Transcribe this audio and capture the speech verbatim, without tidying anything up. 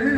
शरण